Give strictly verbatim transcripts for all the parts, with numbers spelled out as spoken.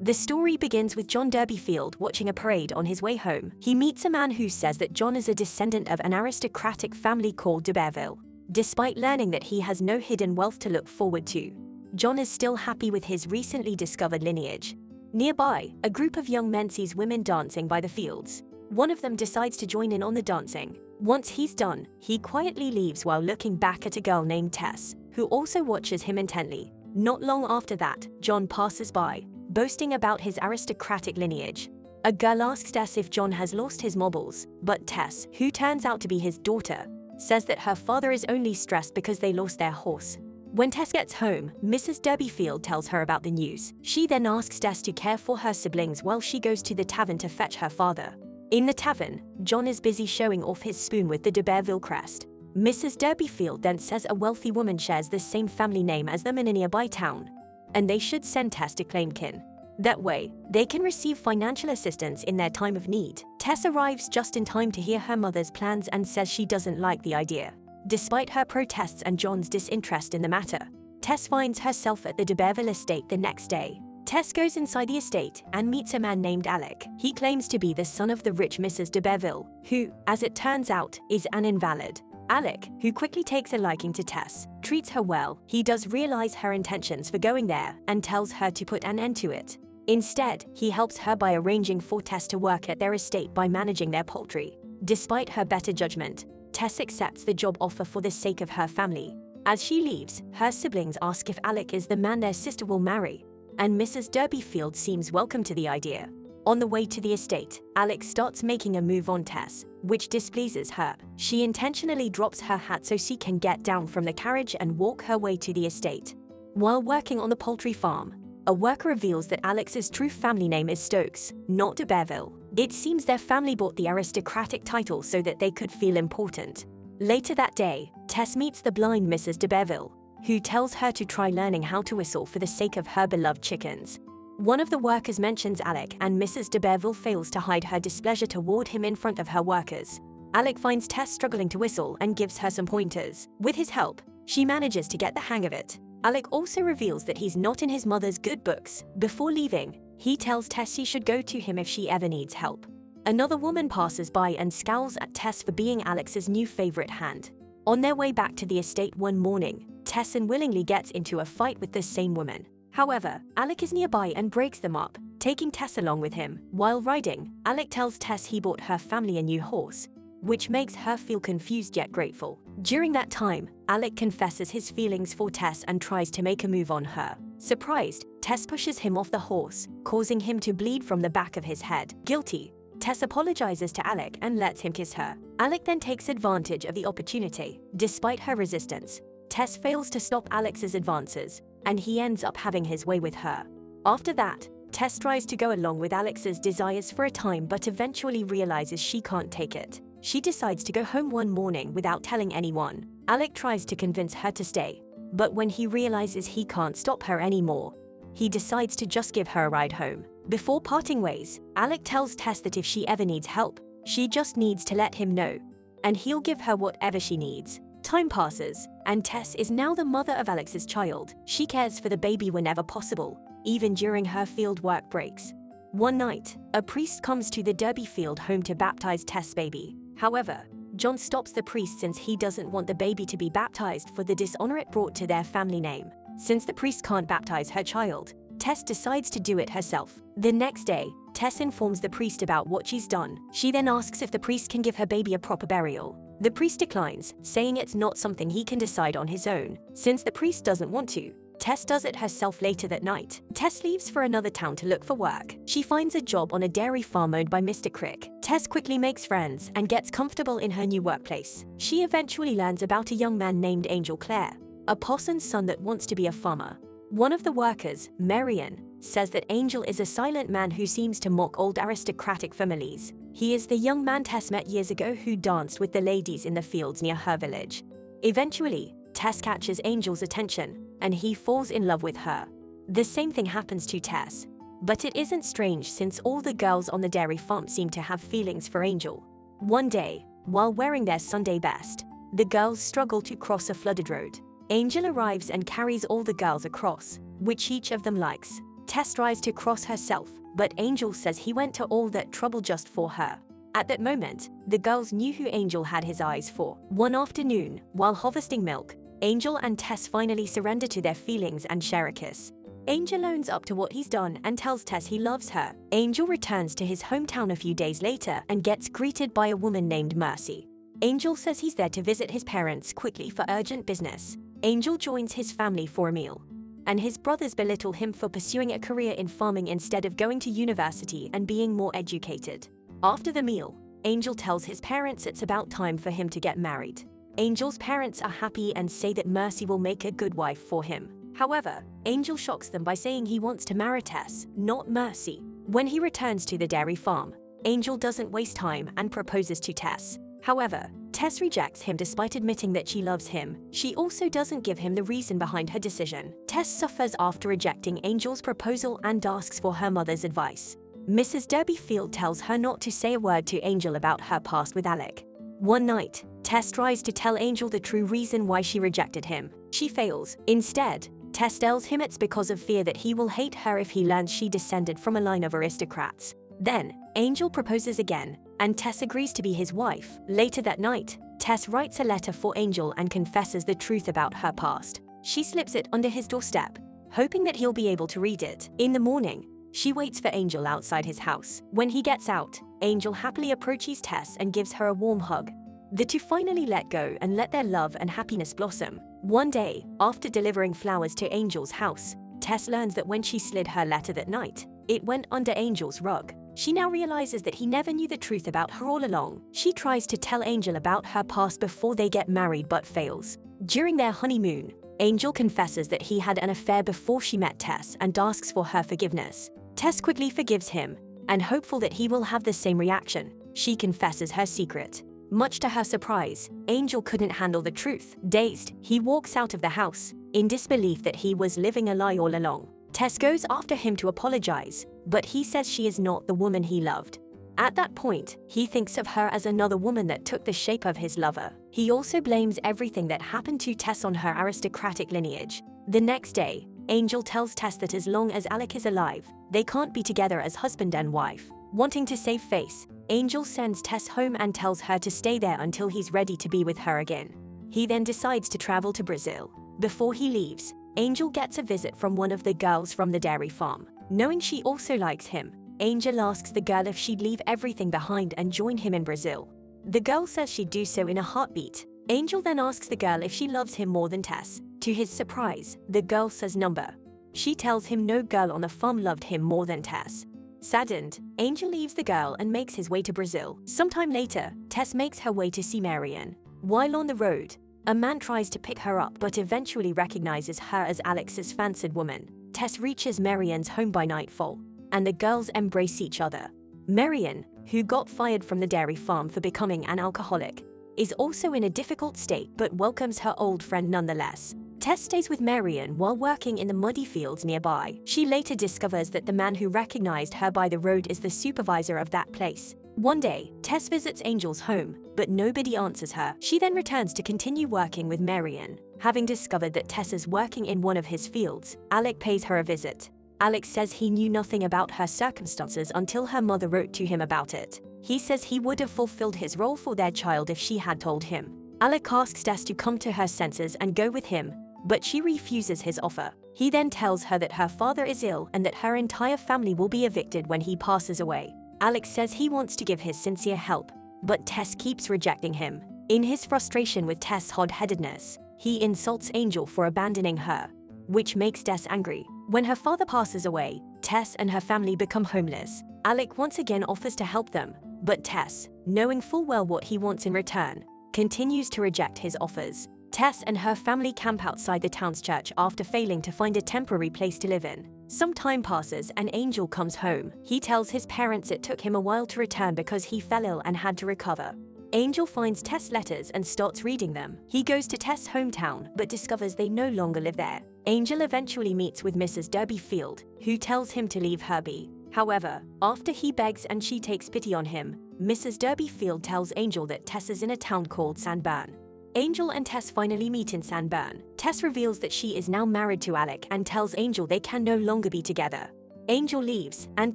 The story begins with John Durbeyfield watching a parade on his way home. He meets a man who says that John is a descendant of an aristocratic family called d'Urberville. Despite learning that he has no hidden wealth to look forward to, John is still happy with his recently discovered lineage. Nearby, a group of young men sees women dancing by the fields. One of them decides to join in on the dancing. Once he's done, he quietly leaves while looking back at a girl named Tess, who also watches him intently. Not long after that, John passes by, boasting about his aristocratic lineage. A girl asks Tess if John has lost his marbles, but Tess, who turns out to be his daughter, says that her father is only stressed because they lost their horse. When Tess gets home, Missus Durbeyfield tells her about the news. She then asks Tess to care for her siblings while she goes to the tavern to fetch her father. In the tavern, John is busy showing off his spoon with the d'Urberville crest. Missus Durbeyfield then says a wealthy woman shares the same family name as them in a nearby town, and they should send Tess to claim kin. That way, they can receive financial assistance in their time of need. Tess arrives just in time to hear her mother's plans and says she doesn't like the idea. Despite her protests and John's disinterest in the matter, Tess finds herself at the d'Urberville estate the next day. Tess goes inside the estate and meets a man named Alec. He claims to be the son of the rich Missus d'Urberville, who, as it turns out, is an invalid. Alec, who quickly takes a liking to Tess, treats her well. He does realize her intentions for going there and tells her to put an end to it. Instead, he helps her by arranging for Tess to work at their estate by managing their poultry. Despite her better judgment, Tess accepts the job offer for the sake of her family. As she leaves, her siblings ask if Alec is the man their sister will marry, and Missus Durbeyfield seems welcome to the idea. On the way to the estate, Alec starts making a move on Tess, which displeases her. She intentionally drops her hat so she can get down from the carriage and walk her way to the estate. While working on the poultry farm, a worker reveals that Alex's true family name is Stokes, not d'Urberville. It seems their family bought the aristocratic title so that they could feel important. Later that day, Tess meets the blind Missus d'Urberville, who tells her to try learning how to whistle for the sake of her beloved chickens. One of the workers mentions Alec, and Missus d'Urberville fails to hide her displeasure toward him in front of her workers. Alec finds Tess struggling to whistle and gives her some pointers. With his help, she manages to get the hang of it. Alec also reveals that he's not in his mother's good books. Before leaving, he tells Tess she should go to him if she ever needs help. Another woman passes by and scowls at Tess for being Alex's new favorite hand. On their way back to the estate one morning, Tess unwillingly gets into a fight with the same woman. However, Alec is nearby and breaks them up, taking Tess along with him. While riding, Alec tells Tess he bought her family a new horse, which makes her feel confused yet grateful. During that time, Alec confesses his feelings for Tess and tries to make a move on her. Surprised, Tess pushes him off the horse, causing him to bleed from the back of his head. Guilty, Tess apologizes to Alec and lets him kiss her. Alec then takes advantage of the opportunity. Despite her resistance, Tess fails to stop Alex's advances, and he ends up having his way with her. After that, Tess tries to go along with Alex's desires for a time but eventually realizes she can't take it. She decides to go home one morning without telling anyone. Alec tries to convince her to stay, but when he realizes he can't stop her anymore, he decides to just give her a ride home. Before parting ways, Alec tells Tess that if she ever needs help, she just needs to let him know, and he'll give her whatever she needs. Time passes, and Tess is now the mother of Alex's child. She cares for the baby whenever possible, even during her field work breaks. One night, a priest comes to the Durbeyfield home to baptize Tess' baby. However, John stops the priest since he doesn't want the baby to be baptized for the dishonor it brought to their family name. Since the priest can't baptize her child, Tess decides to do it herself. The next day, Tess informs the priest about what she's done. She then asks if the priest can give her baby a proper burial. The priest declines, saying it's not something he can decide on his own. Since the priest doesn't want to, Tess does it herself later that night. Tess leaves for another town to look for work. She finds a job on a dairy farm owned by Mister Crick. Tess quickly makes friends and gets comfortable in her new workplace. She eventually learns about a young man named Angel Clare, a parson's son that wants to be a farmer. One of the workers, Marian, says that Angel is a silent man who seems to mock old aristocratic families. He is the young man Tess met years ago who danced with the ladies in the fields near her village. Eventually, Tess catches Angel's attention, and he falls in love with her. The same thing happens to Tess, but it isn't strange since all the girls on the dairy farm seem to have feelings for Angel. One day, while wearing their Sunday best, the girls struggle to cross a flooded road. Angel arrives and carries all the girls across, which each of them likes. Tess tries to cross herself, but Angel says he went to all that trouble just for her. At that moment, the girls knew who Angel had his eyes for. One afternoon, while harvesting milk, Angel and Tess finally surrender to their feelings and share a kiss. Angel owns up to what he's done and tells Tess he loves her. Angel returns to his hometown a few days later and gets greeted by a woman named Mercy. Angel says he's there to visit his parents quickly for urgent business. Angel joins his family for a meal, and his brothers belittle him for pursuing a career in farming instead of going to university and being more educated. After the meal, Angel tells his parents it's about time for him to get married. Angel's parents are happy and say that Mercy will make a good wife for him. However, Angel shocks them by saying he wants to marry Tess, not Mercy. When he returns to the dairy farm, Angel doesn't waste time and proposes to Tess. However, Tess rejects him despite admitting that she loves him. She also doesn't give him the reason behind her decision. Tess suffers after rejecting Angel's proposal and asks for her mother's advice. Missus Durbeyfield tells her not to say a word to Angel about her past with Alec. One night, Tess tries to tell Angel the true reason why she rejected him. She fails. Instead, Tess tells him it's because of fear that he will hate her if he learns she descended from a line of aristocrats. Then, Angel proposes again, and Tess agrees to be his wife. Later that night, Tess writes a letter for Angel and confesses the truth about her past. She slips it under his doorstep, hoping that he'll be able to read it. In the morning, she waits for Angel outside his house. When he gets out, Angel happily approaches Tess and gives her a warm hug. The two finally let go and let their love and happiness blossom. One day, after delivering flowers to Angel's house, Tess learns that when she slid her letter that night, it went under Angel's rug. She now realizes that he never knew the truth about her all along. She tries to tell Angel about her past before they get married but fails. During their honeymoon, Angel confesses that he had an affair before she met Tess and asks for her forgiveness. Tess quickly forgives him, and hopeful that he will have the same reaction, she confesses her secret. Much to her surprise, Angel couldn't handle the truth. Dazed, he walks out of the house, in disbelief that he was living a lie all along. Tess goes after him to apologize, but he says she is not the woman he loved. At that point, he thinks of her as another woman that took the shape of his lover. He also blames everything that happened to Tess on her aristocratic lineage. The next day, Angel tells Tess that as long as Alec is alive, they can't be together as husband and wife. Wanting to save face, Angel sends Tess home and tells her to stay there until he's ready to be with her again. He then decides to travel to Brazil. Before he leaves, Angel gets a visit from one of the girls from the dairy farm. Knowing she also likes him, Angel asks the girl if she'd leave everything behind and join him in Brazil. The girl says she'd do so in a heartbeat. Angel then asks the girl if she loves him more than Tess. To his surprise, the girl says number. She tells him no girl on the farm loved him more than Tess. Saddened, Angel leaves the girl and makes his way to Brazil. Sometime later, Tess makes her way to see Marian. While on the road, a man tries to pick her up but eventually recognizes her as Alex's fancied woman. Tess reaches Marian's home by nightfall, and the girls embrace each other. Marian, who got fired from the dairy farm for becoming an alcoholic, is also in a difficult state but welcomes her old friend nonetheless. Tess stays with Marian while working in the muddy fields nearby. She later discovers that the man who recognized her by the road is the supervisor of that place. One day, Tess visits Angel's home, but nobody answers her. She then returns to continue working with Marian. Having discovered that Tess is working in one of his fields, Alec pays her a visit. Alec says he knew nothing about her circumstances until her mother wrote to him about it. He says he would have fulfilled his role for their child if she had told him. Alec asks Tess to come to her senses and go with him, but she refuses his offer. He then tells her that her father is ill and that her entire family will be evicted when he passes away. Alec says he wants to give his sincere help, but Tess keeps rejecting him. In his frustration with Tess' hard-headedness, he insults Angel for abandoning her, which makes Tess angry. When her father passes away, Tess and her family become homeless. Alec once again offers to help them, but Tess, knowing full well what he wants in return, continues to reject his offers. Tess and her family camp outside the town's church after failing to find a temporary place to live in. Some time passes and Angel comes home. He tells his parents it took him a while to return because he fell ill and had to recover. Angel finds Tess' letters and starts reading them. He goes to Tess' hometown but discovers they no longer live there. Angel eventually meets with Missus Durbeyfield, who tells him to leave her be. However, after he begs and she takes pity on him, Missus Durbeyfield tells Angel that Tess is in a town called Sandbourne. Angel and Tess finally meet in Sandbourne. Tess reveals that she is now married to Alec and tells Angel they can no longer be together. Angel leaves, and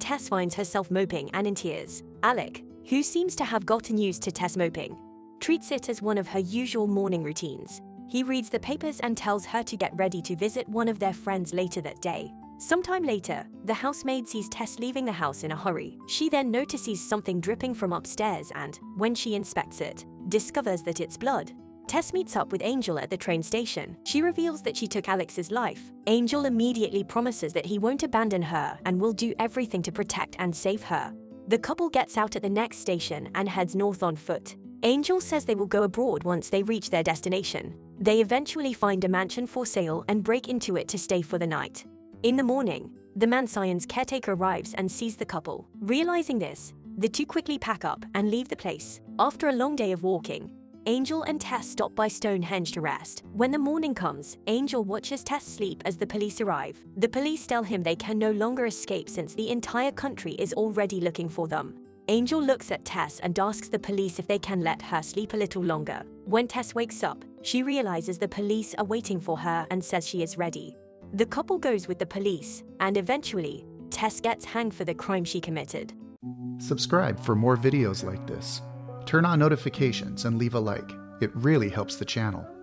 Tess finds herself moping and in tears. Alec, who seems to have gotten used to Tess moping, treats it as one of her usual morning routines. He reads the papers and tells her to get ready to visit one of their friends later that day. Sometime later, the housemaid sees Tess leaving the house in a hurry. She then notices something dripping from upstairs and, when she inspects it, discovers that it's blood. Tess meets up with Angel at the train station. She reveals that she took Alex's life. Angel immediately promises that he won't abandon her and will do everything to protect and save her. The couple gets out at the next station and heads north on foot. Angel says they will go abroad once they reach their destination. They eventually find a mansion for sale and break into it to stay for the night. In the morning, the mansion's caretaker arrives and sees the couple. Realizing this, the two quickly pack up and leave the place. After a long day of walking, Angel and Tess stop by Stonehenge to rest. When the morning comes, Angel watches Tess sleep as the police arrive. The police tell him they can no longer escape since the entire country is already looking for them. Angel looks at Tess and asks the police if they can let her sleep a little longer. When Tess wakes up, she realizes the police are waiting for her and says she is ready. The couple goes with the police, and eventually, Tess gets hanged for the crime she committed. Subscribe for more videos like this. Turn on notifications and leave a like. It really helps the channel.